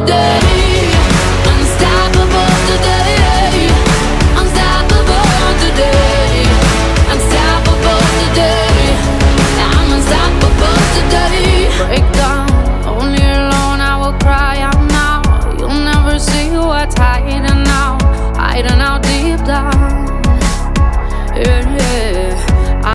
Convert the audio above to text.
today.